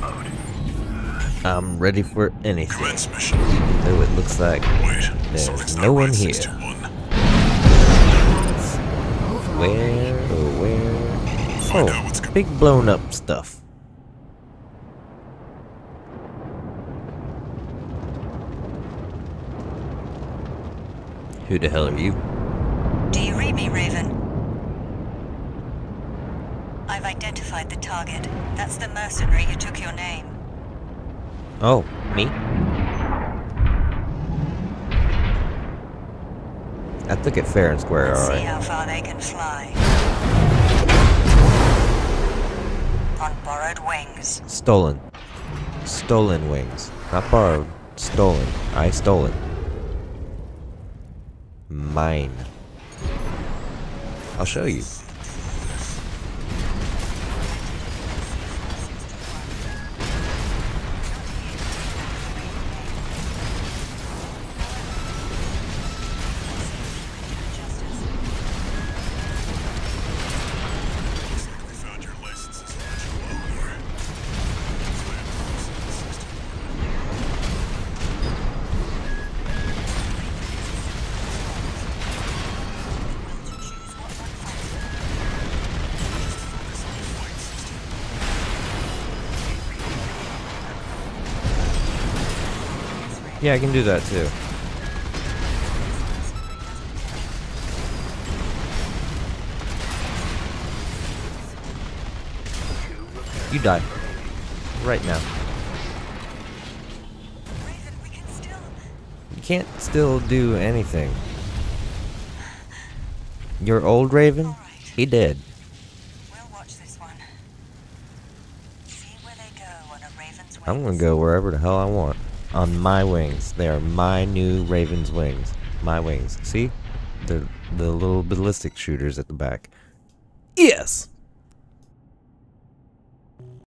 combat mode. I'm ready for anything. Transmission. Though it looks like there's no one here. Where? Oh, big blown up stuff. Who the hell are you? Do you read me, Raven? I've identified the target. That's the mercenary who took your name. Oh, me? I took it fair and square, alright. Let's see how far they can fly. On borrowed wings. Stolen. Stolen wings. Not borrowed. Stolen. I stole it. Mine. I'll show you. Yeah, I can do that too. You die. Right now. You can't still do anything. Your old Raven? He dead. I'm gonna go wherever the hell I want. On my wings. They are my new Raven's wings. My wings. See? The little ballistic shooters at the back. Yes!